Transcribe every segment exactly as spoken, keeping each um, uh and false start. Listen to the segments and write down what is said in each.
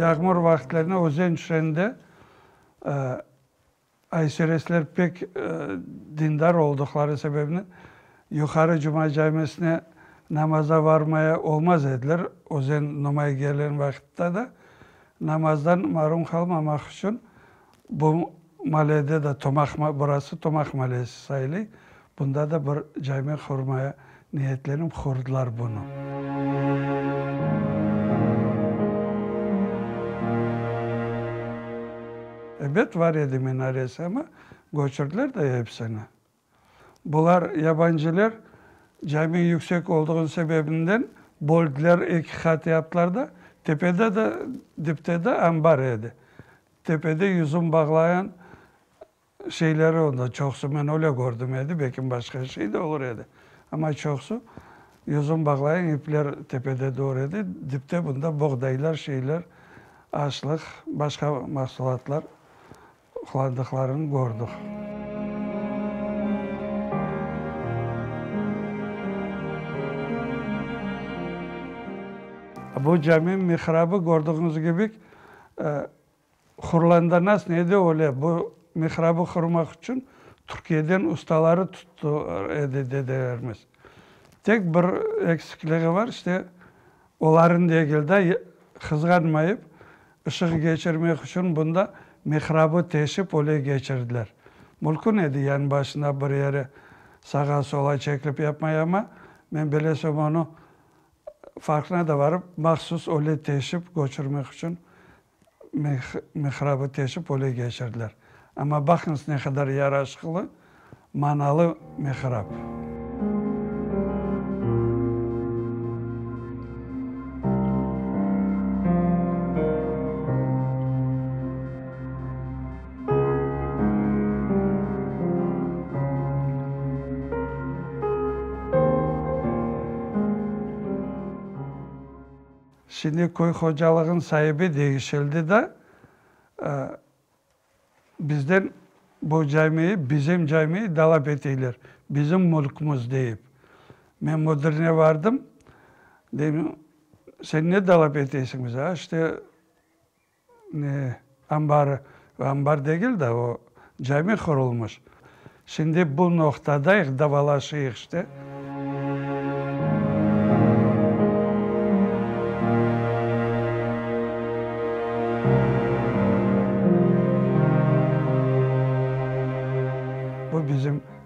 yağmur vaxtlarına özen düşende Ayşerestler pek e, dindar oldukları sebebiyle yukarı Cuma camisine namaza varmaya olmaz edilir. Özen namaya gelen vakitte de namazdan marum kalmamak için bu mahallede de Tomaq, burası Tomaq mahallesi sayılır. Bunda da bir cami kurmaya niyetlenip kurdular bunu. Evet var idi minaresi ama göçürdüler de hepsini. Bunlar yabancılar cami yüksek olduğu sebebinden boldiler iki kat yaptılar da tepede de dipte de ambar idi. Tepede yüzüm bağlayan şeyleri onda çoksu ben öyle gördüm idi. Belki başka şey de olur idi. Ama çoksu yüzüm bağlayan ipler tepede doğru idi. Dipte bunda buğdaylar şeyler açlık, başka mahsulatlar kullandıklarını gördük. Bu cami mihrabı gördüğünüz gibi Hurlanda nasıl neydi öyle? Bu mihrabı kurmak için Türkiye'den ustaları tuttu dedilerimiz. Tek bir eksikliği var işte onların degilde kızganmayıp ışık geçirmek için bunda mihrabı teşip öyle geçirdiler. Mülkün idi yani başına bir yere sağa sola çekilip yapmaya ama ben belesem onu farkına da varıp mahsus öyle teşip göçürmek için mihrabı teşip öyle geçirdiler. Ama bakınız ne kadar yaraşıklı, manalı mihrab. Şimdi köy hocalığın sahibi değişildi de bizden bu camiyi, bizim camiyi dalap ettiler. Bizim mülkümüz deyip. Ben müdürüne vardım. Dedim, sen ne dalap ettiyorsun bize? İşte ne, ambarı, ambar değil de o cami kurulmuş. Şimdi bu noktadayız, davalaşıyız işte.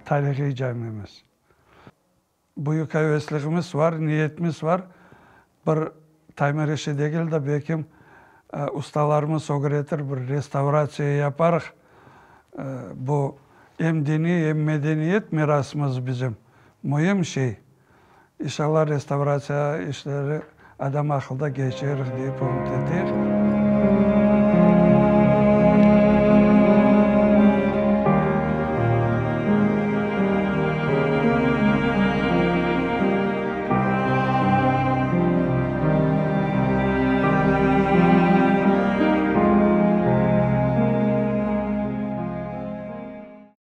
Tarihi camimiz. Büyük hevesliğimiz var, niyetimiz var. Bir tamir işi değil de belki e, ustalarımız o gerektir, bir restorasyon yaparız. E, bu hem dini hem medeniyet mirasımız bizim. Mühim şey. İnşallah restorasyon işleri adam akılda geçer diye umut ediyoruz.